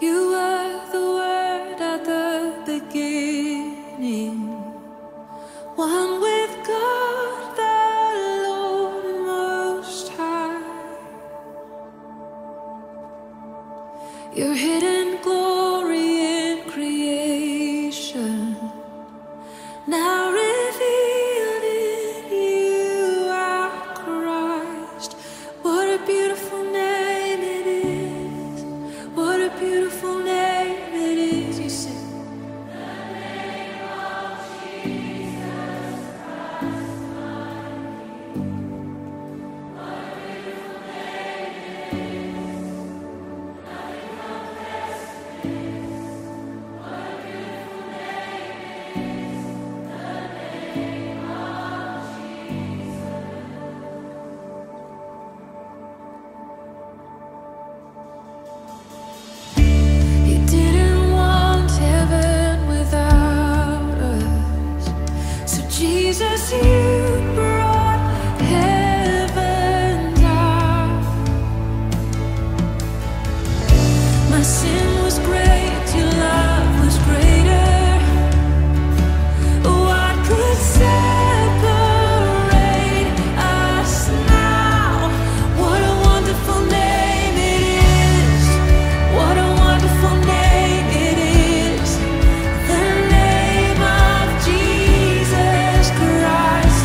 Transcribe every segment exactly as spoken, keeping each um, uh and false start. You were the Word at the beginning, one with God the Lord Most High. Your hidden glory in creation, now revealed in You are Christ. What a beautiful name it is. What a beautiful name it is. You sing the name of Jesus Christ, my King. What a beautiful name it is. Nothing compares to this. What a beautiful name it is. You didn't want heaven without us, so Jesus, You brought heaven down. My sin was great, Your love was greater. What could separate us now? What a wonderful name it is. What a wonderful name it is. The name of Jesus Christ.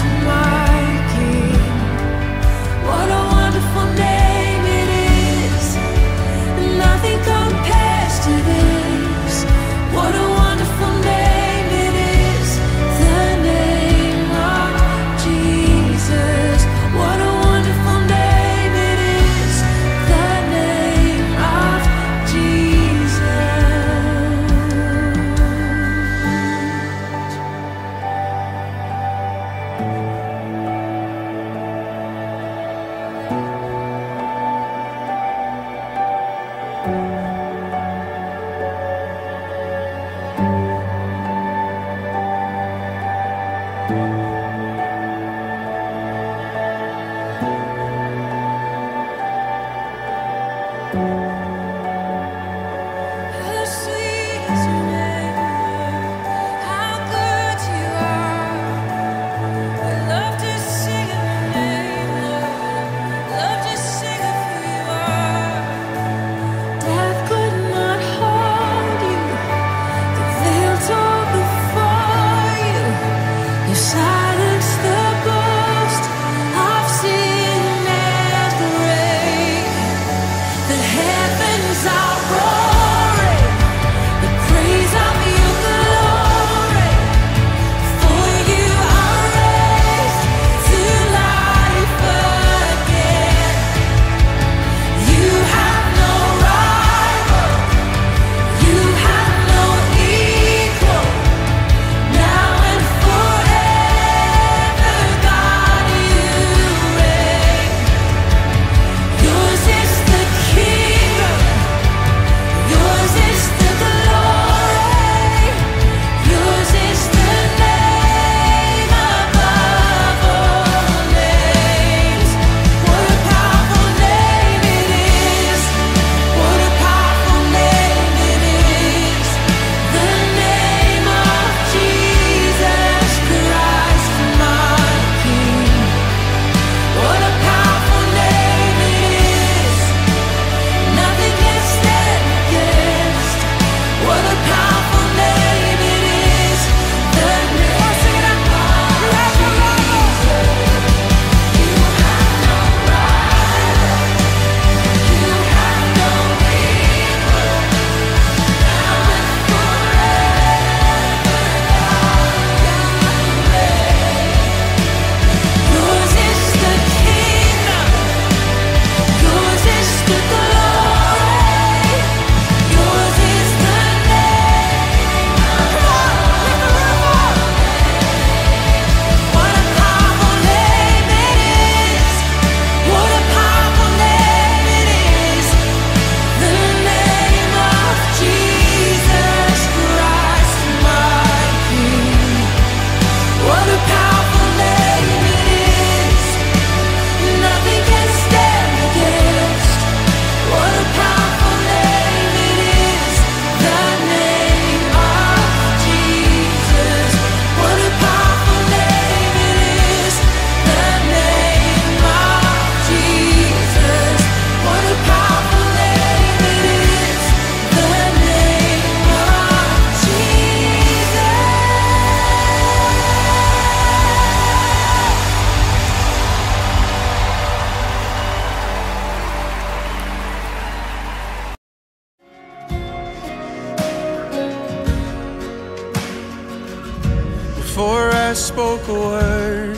before I spoke a word,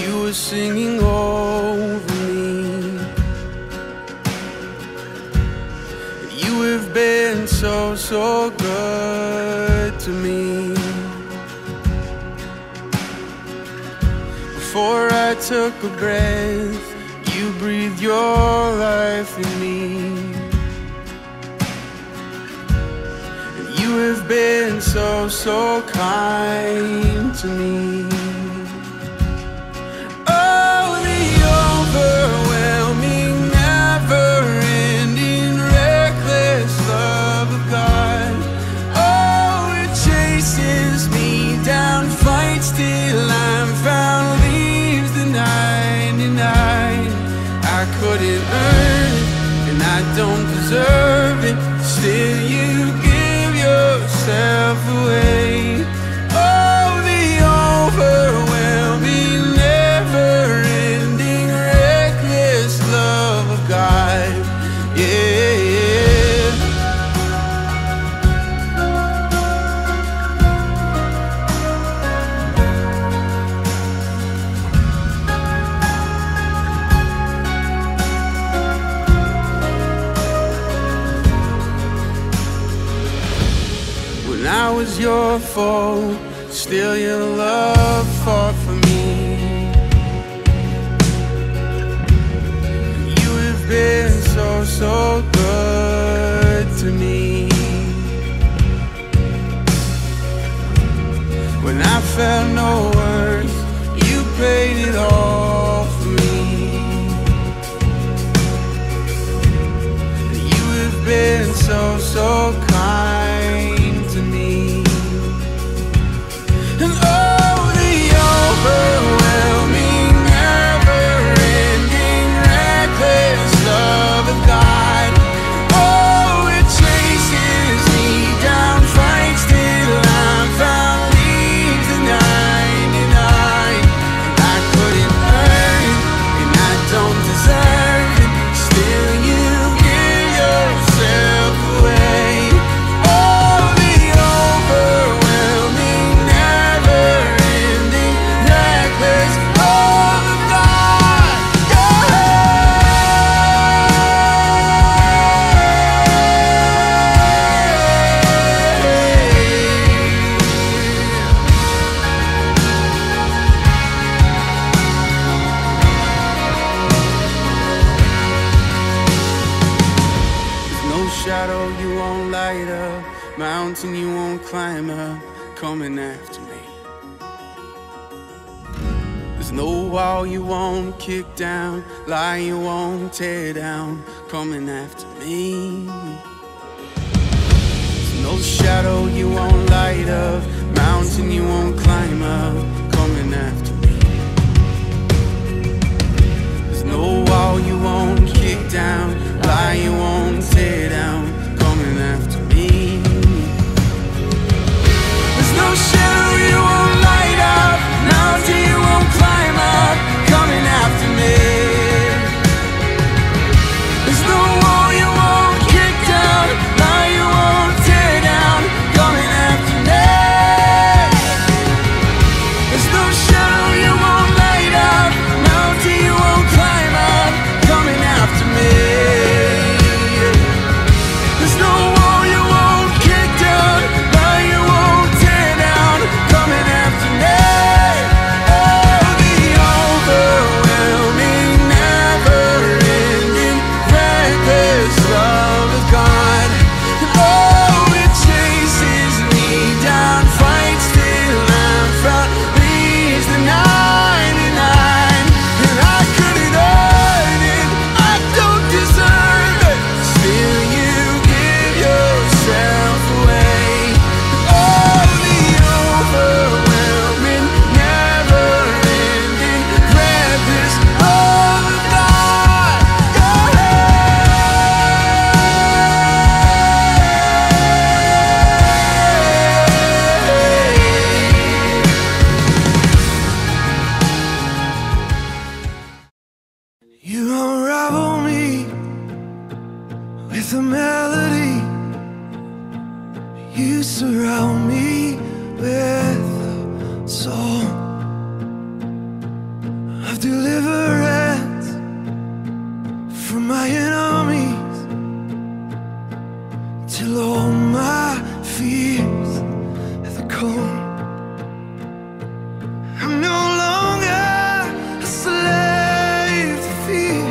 you were singing over me. You have been so, so good to me. Before I took a breath, you breathed your life in me. You have been so, so kind to me. Oh, the overwhelming, never-ending, reckless love of God. Oh, it chases me down, fights till I'm found, leaves the ninety-nine. I couldn't earn it, and I don't deserve it, still you give yourself away. Oh, the overwhelming, never-ending, reckless love of God. Yeah, I was your foe, still your love fought for me. You have been so, so good to me. When I felt no worth, you paid it all for me. You have been so, so kind. Shadow you won't light up, mountain you won't climb up, coming after me. There's no wall you won't kick down, lie you won't tear down, coming after me. There's no shadow you won't light up, mountain you won't climb up, coming after me. There's no wall you won't kick down, lie you won't tear down, coming after me. There's no shadow you won't light up, mountain you won't climb up, coming after me. There's no wall you won't kick down, lie you won't tear down, coming after me. There's no shadow you won't light up, mountain you won't climb up, coming after me. You surround me with soul of deliverance from my enemies, till all my fears are the cold. I'm no longer a slave to fear.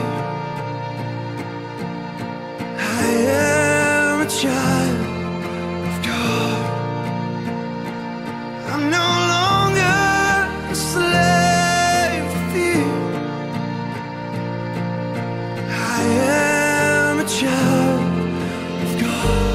I am a child of God. I'm no longer a slave to fear. I am a child of God.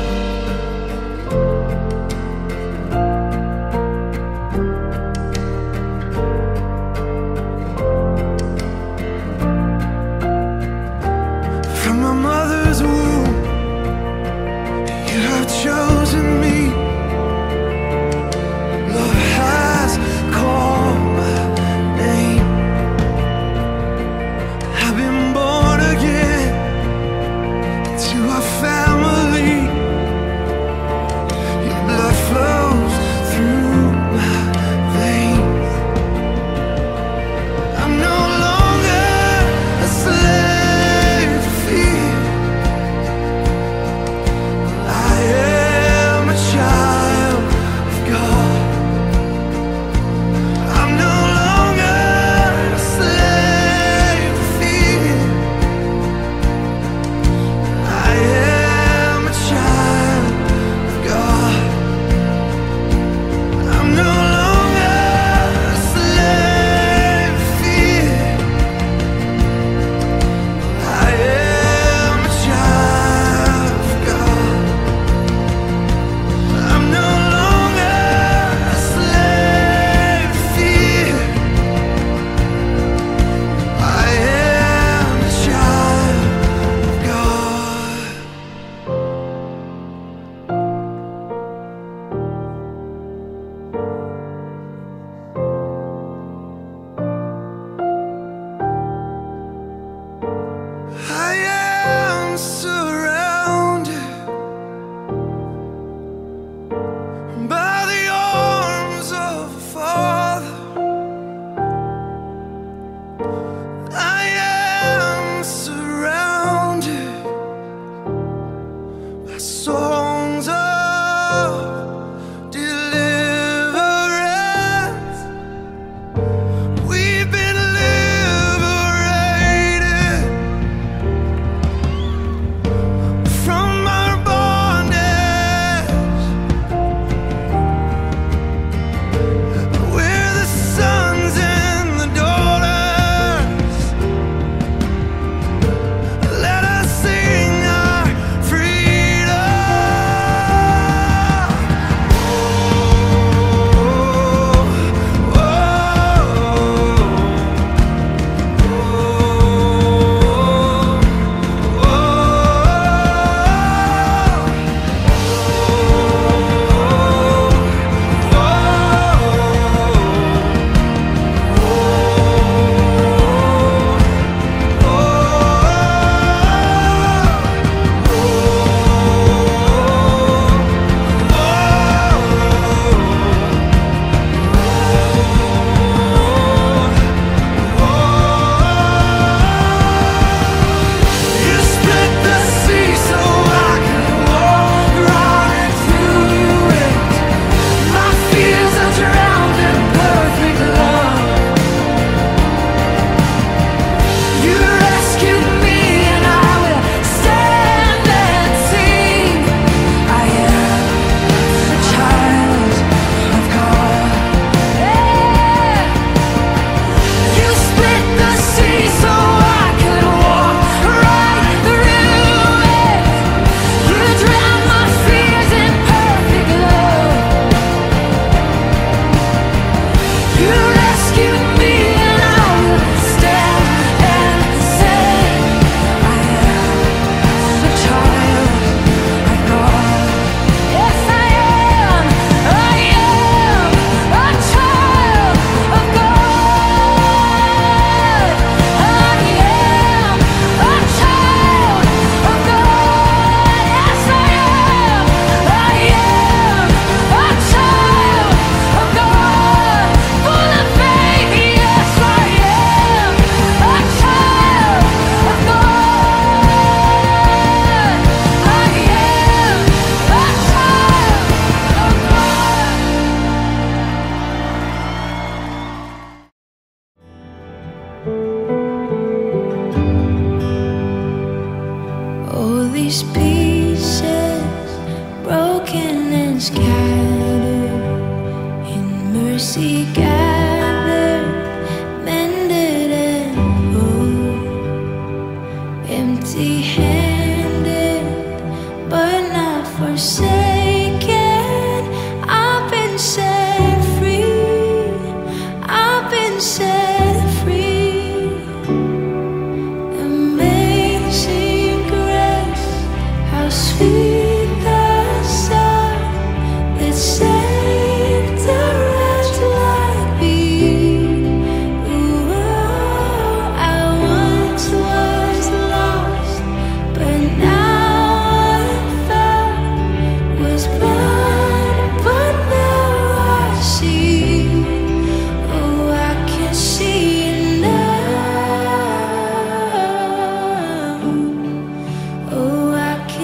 All these pieces, broken and scattered, in mercy gathered, mended and whole. Empty-handed, but not forsaken. I've been set free, I've been set free.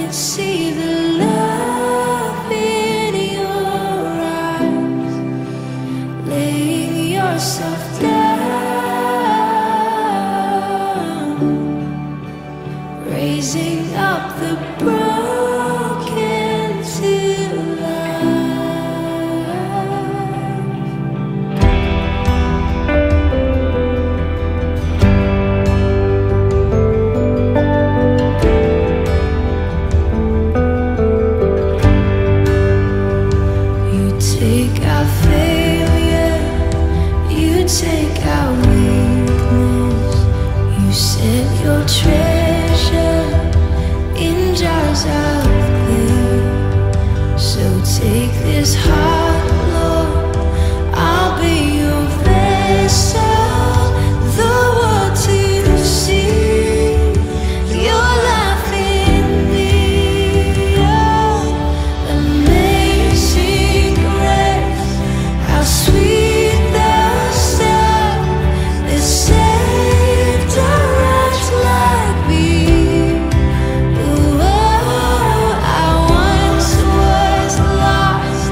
See the love in your eyes, laying yourself down, raising up the broken to life. Take our failure, you take our weakness, you set your treasure in jars of clay. So take this heart, Lord, I'll be your vessel, the world to see your life in me. Oh, amazing. How sweet the sound that saved a wretch like me. Oh, I once was lost.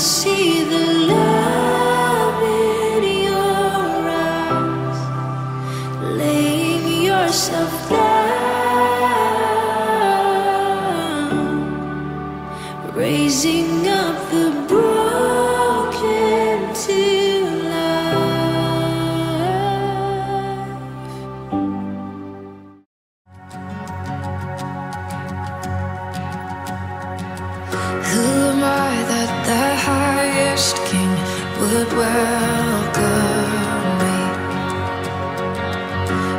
see the love in your eyes, laying yourself down, raising up the broken to life. Who am I that the highest king would welcome me?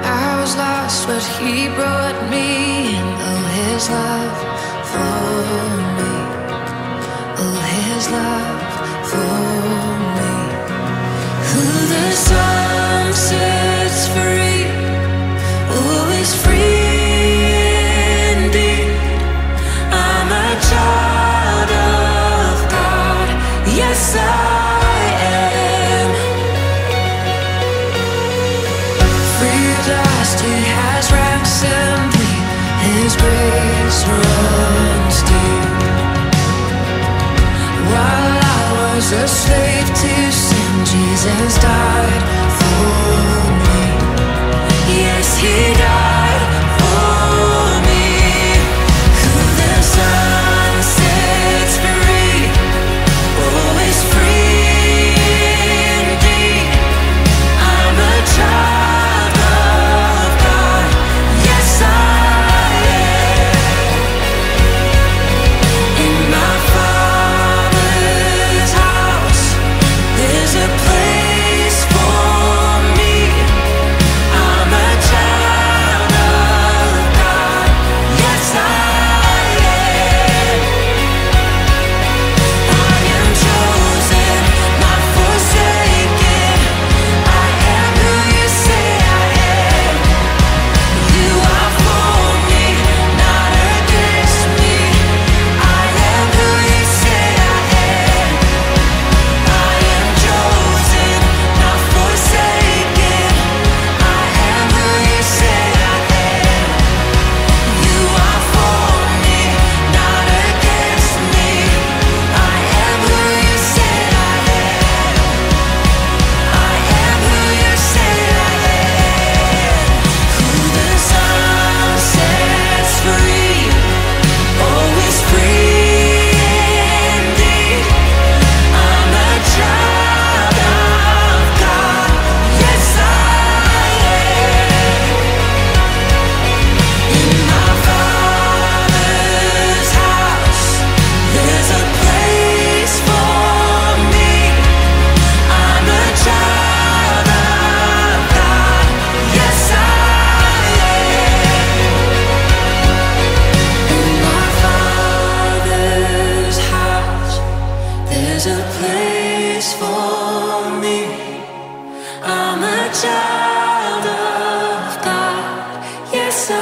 I was lost, but he brought me in. Oh, his love for me, oh, his love for me. Who the sun sets free, always free. Yes, I am. Free at last, he has ransomed me. His grace runs deep. While I was a slave to sin, Jesus died for me. Yes, he died for me. Who the sun sets free, always free indeed. I'm a child of God. Yes, I am. In my Father's house, there's a place for me. I'm a child of God. Yes, I am. I am chosen, not forsaken. I am who you say I am. You are for me, not against me. I am who you say I am. I am chosen, not forsaken. I am who you say I am. You are for me, not against me. I am who you say I am. I am who you say I am. Who the sun sets free, always free indeed. I'm a child of God. Yes, I am. In my Father's house, there's a place for me. I'm a child of God. Yes, I am. In my Father's house, there's a place for me. I'm a child of God. Yes, I am.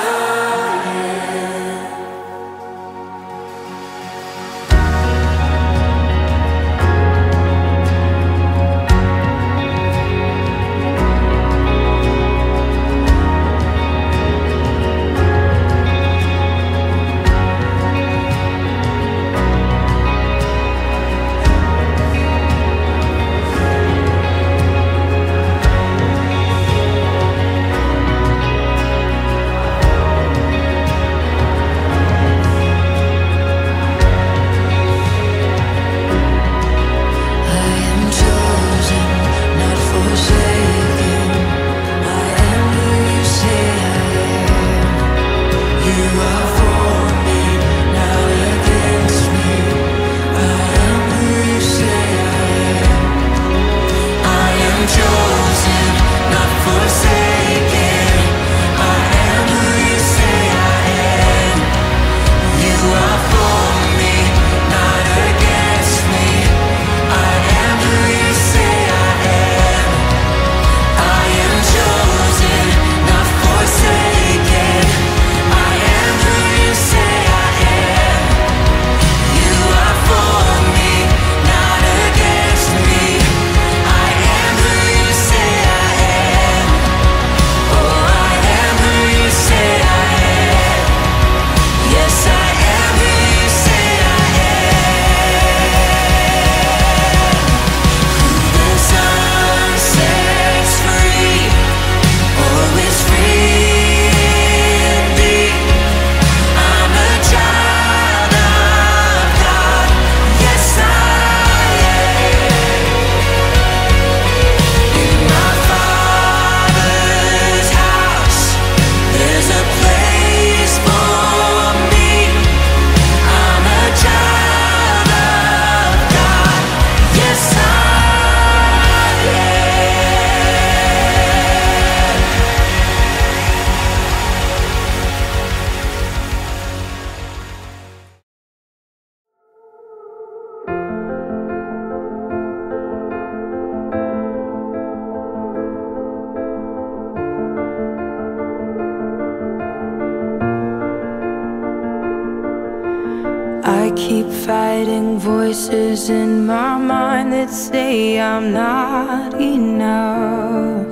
keep fighting voices in my mind that say I'm not enough.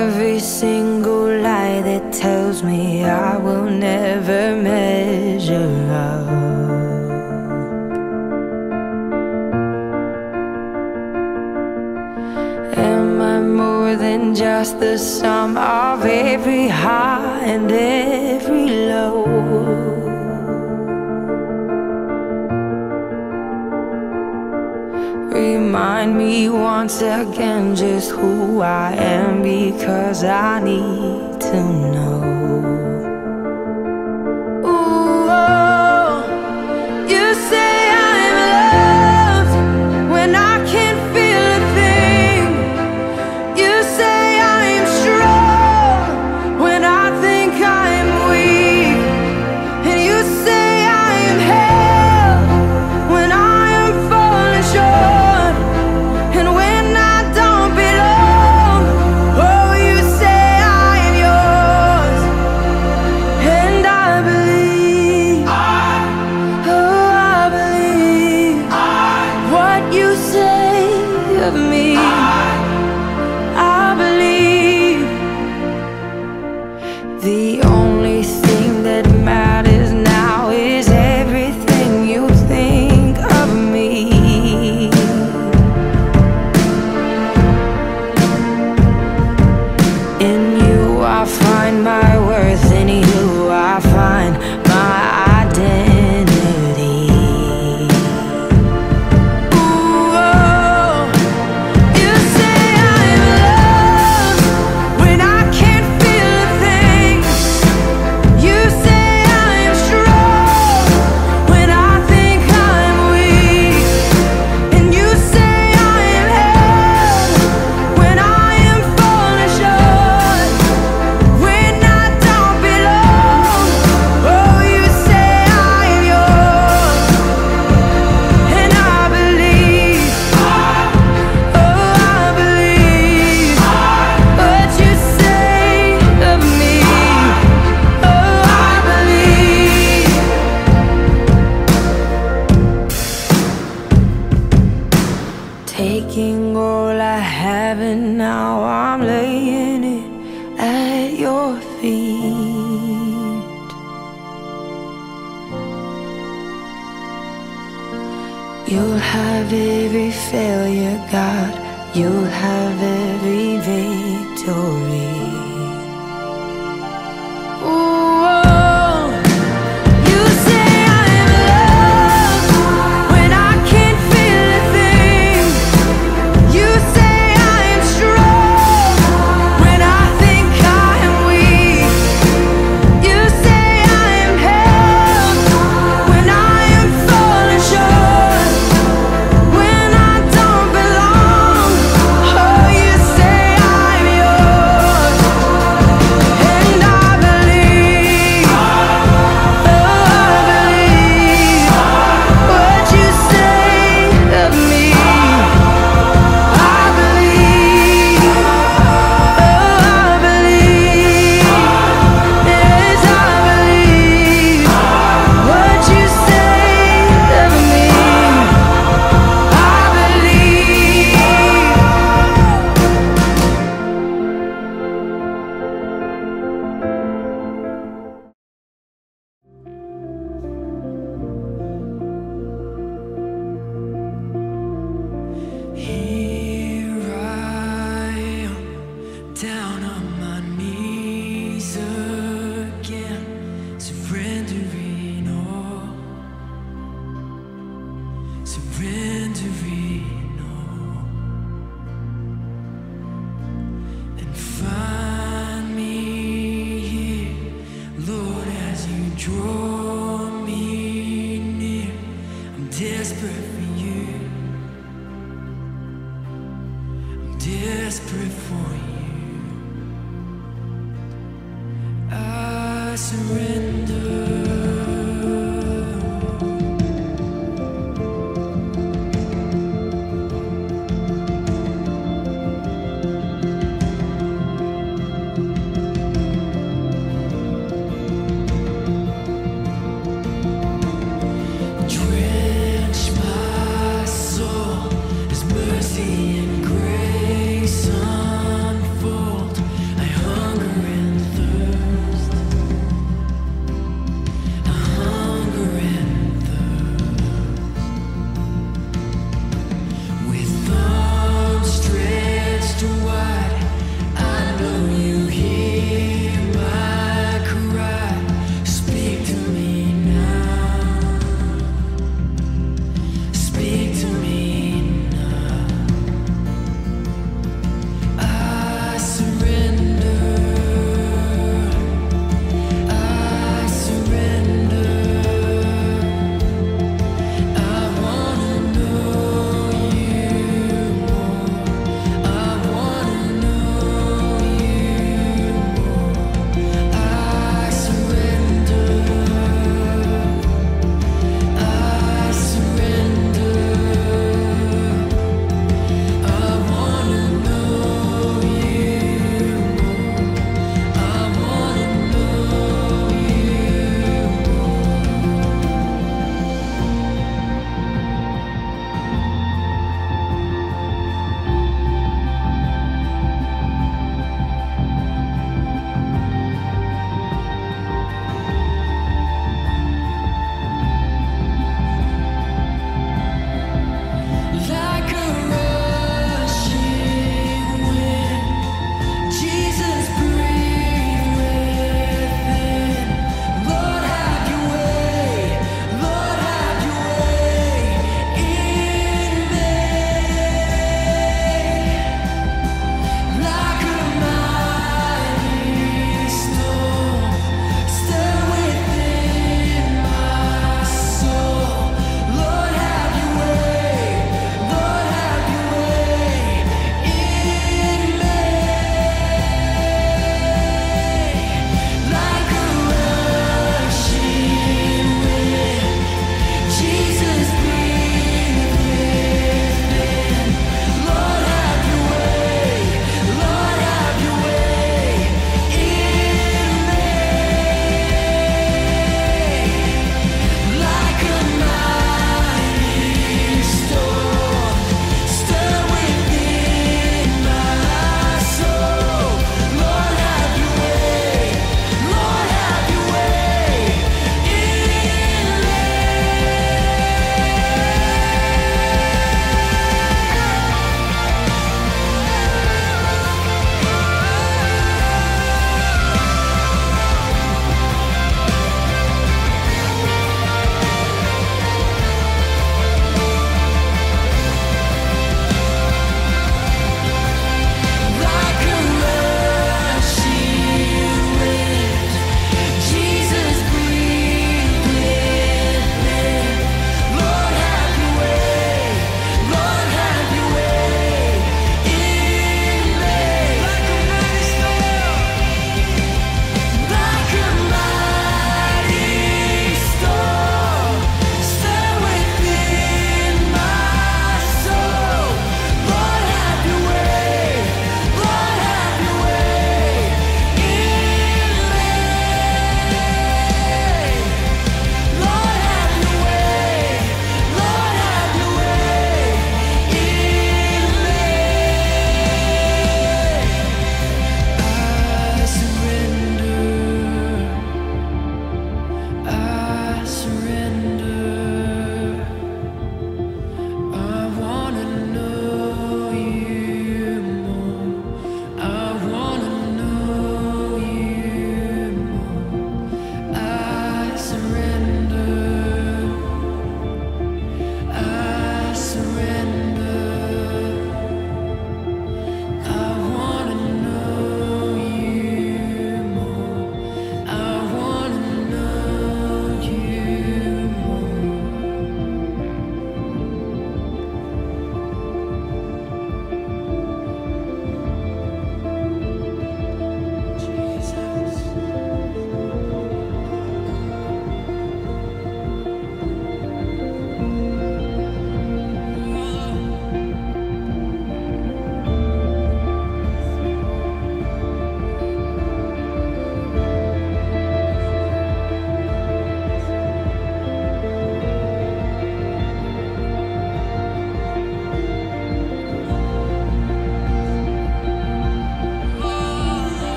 Every single lie that tells me I will never measure up. Than just the sum of every high and every low. Remind me once again just who I am, because I need to know. Ooh, oh, you say I'm loved when I can't feel a thing. You say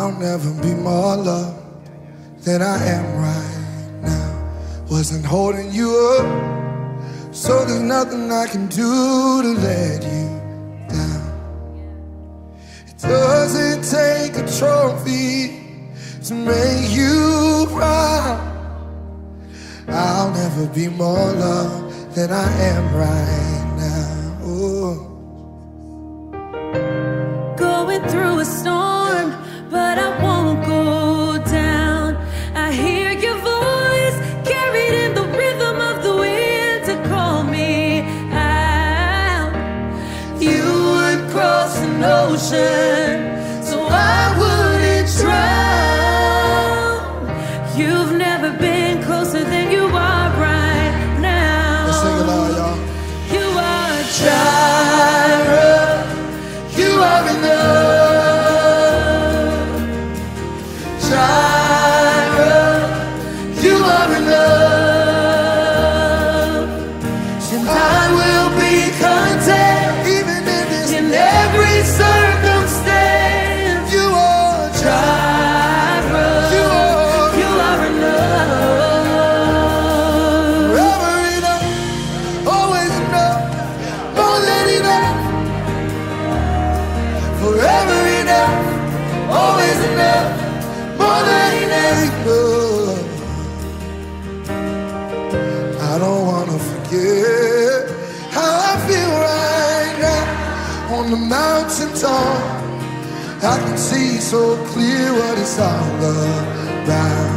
I'll never be more loved than I am right now. Wasn't holding you up, so there's nothing I can do to let you down. It doesn't take a trophy to make you proud. I'll never be more loved than I am right now. Ooh. Going through a storm, but I won't go down. I hear your voice carried in the rhythm of the wind to call me out. You would cross an ocean, so I wouldn't drown. You've never been closer than the mountain top, I can see so clear what it's all about.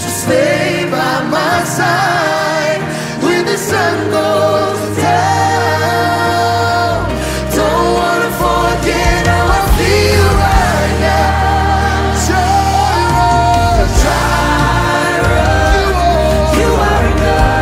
So stay by my side when the sun goes down. Don't wanna forget how I feel right now. Jireh, Jireh, you are enough.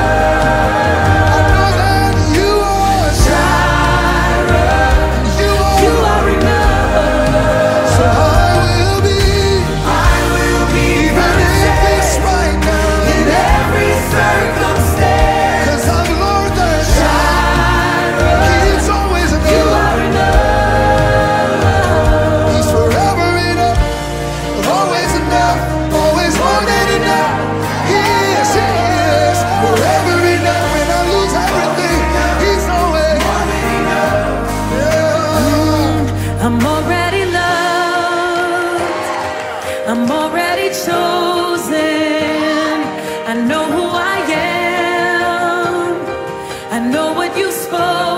Spoken.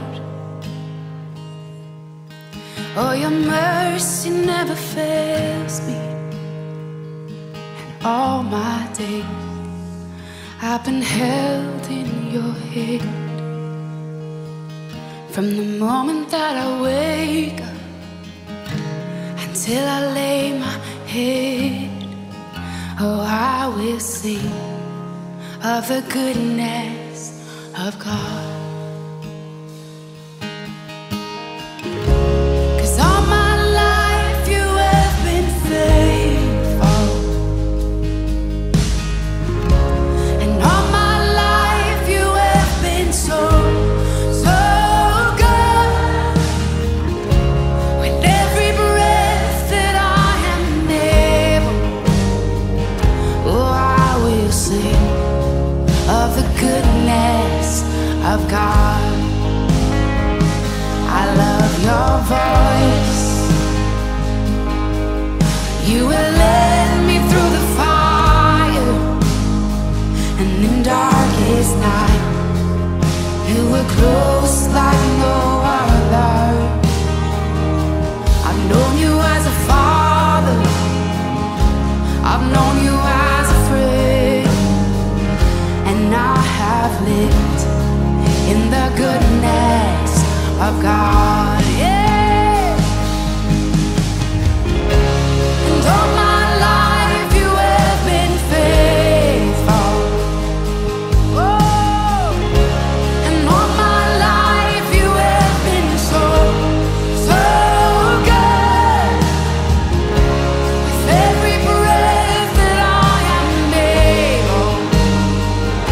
Lord. Oh, your mercy never fails me, and all my days I've been held in your hand. From the moment that I wake up till I lay my head, oh, I will sing of the goodness of God. Of the goodness of God. I love your voice. You will lead me through the fire, and in darkest night you were close like no other. I've known you as a father, I've known you as I've lived in the goodness of God, yeah. And all my life you have been faithful. Oh, and all my life you have been so, so good. With every breath that I am able,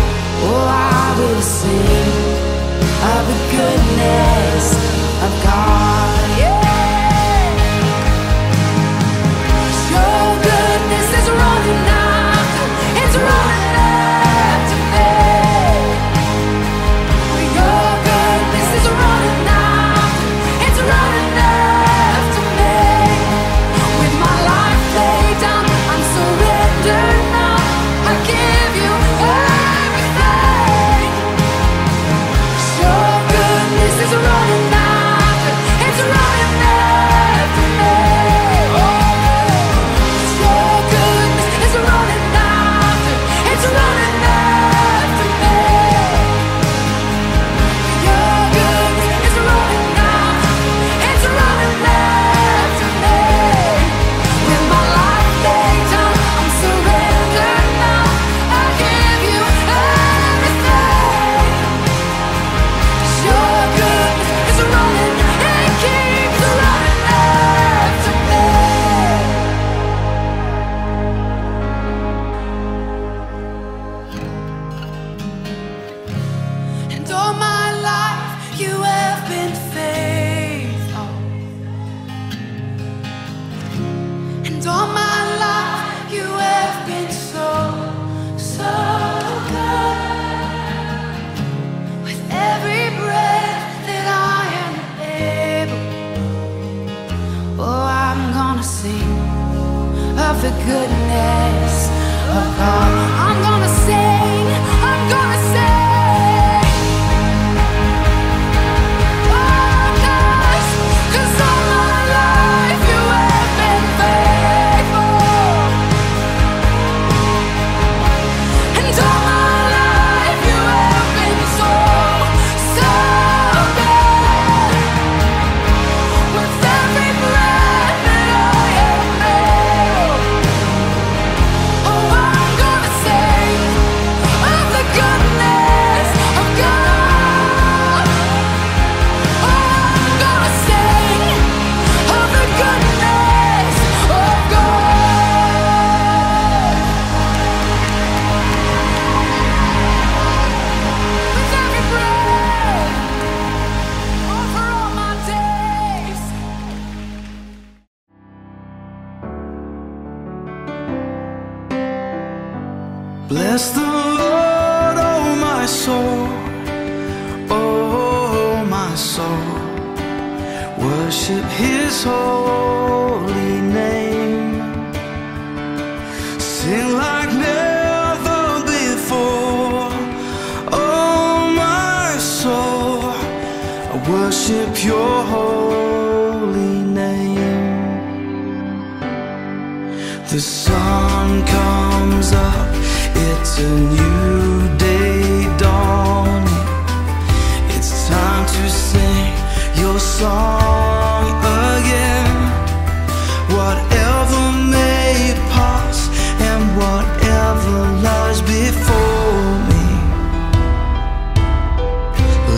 oh, I will sing of the goodness of God, yeah. Your goodness is running after, it's running after me. Your goodness is running after, it's running after me. With my life laid down, I'm surrendered now, I give you of the goodness of God. I'm gonna sing, I'm gonna sing. Bless the Lord, oh my soul, oh my soul, worship His holy name. Sing like never before, oh my soul, worship your holy name. The sun comes up, it's a new day dawning. It's time to sing your song again. Whatever may pass and whatever lies before me,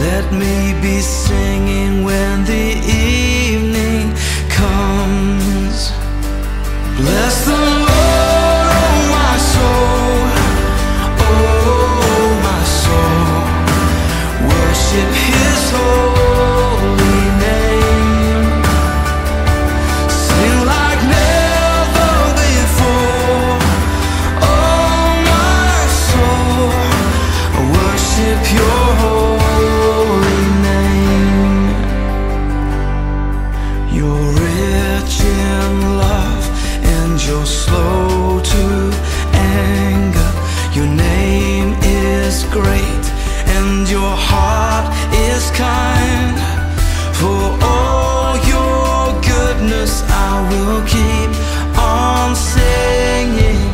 let me be singing when the evening comes. Bless the Lord, oh my soul, oh my soul, worship His holy name. Sing like never before, oh my soul, worship your holy name. You're rich in love and you're slow to anger. Your name is great and your heart is kind. For all your goodness I will keep on singing.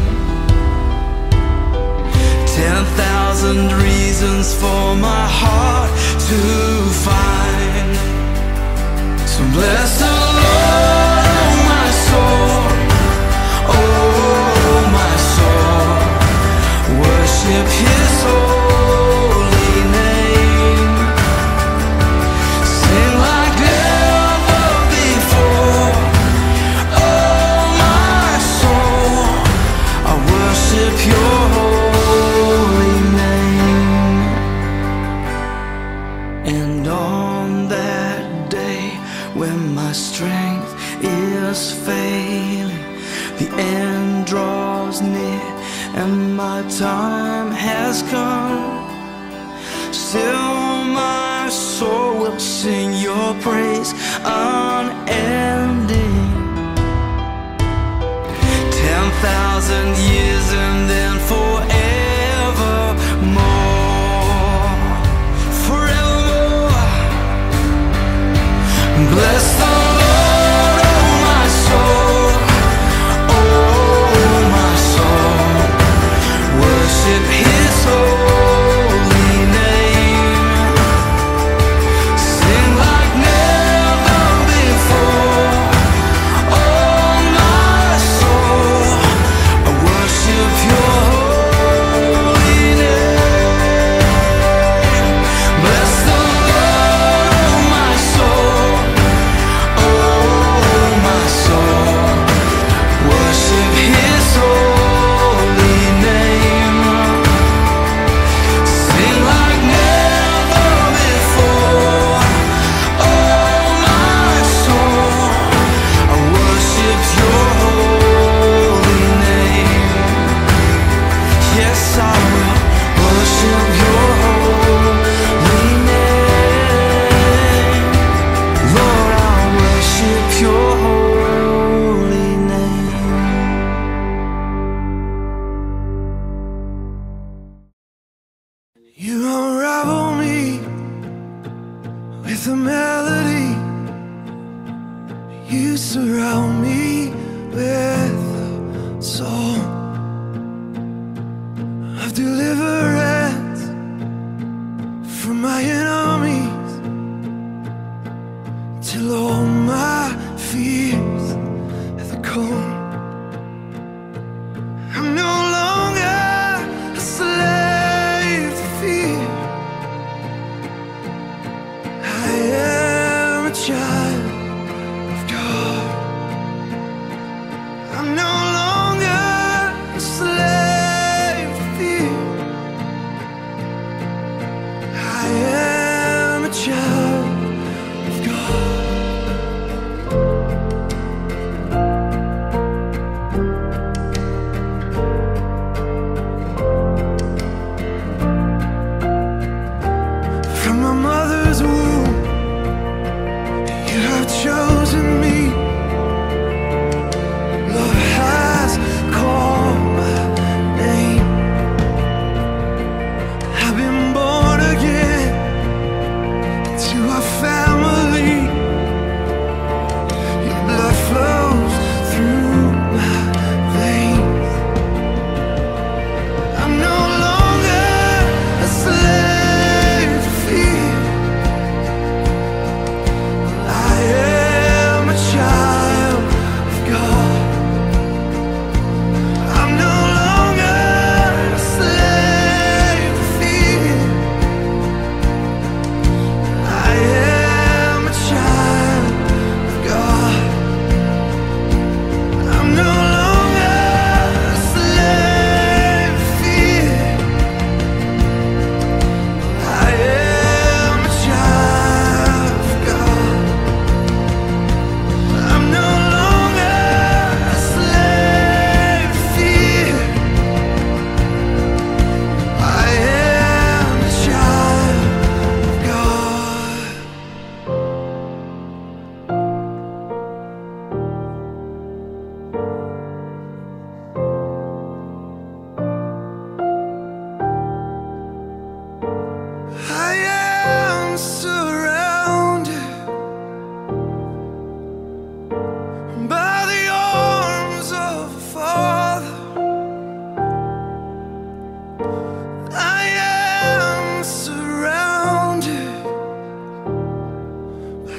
Ten thousand reasons for my heart to find. So bless the Lord, oh my soul, oh my soul, worship His holy name. Time has come, still my soul will sing your praise unending. Ten thousand years and then forevermore, forevermore. Bless the Lord, oh my soul, oh my soul, worship His holy name. Sing like never before, oh my soul, I worship your holy name. Bless the Lord, oh my soul, oh my soul, worship His holy name. Sing like never before, oh my soul, I worship your holy name. Yes, I will worship your holy name. Lord, I worship your holy name. You unravel me with a melody. You surround me with a song of deliverance from my enemies, till all my fears are gone. I'm no longer a slave to fear. I am a child of God. I'm no longer a slave to fear. I am a child of God. From my mother's womb, you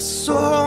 so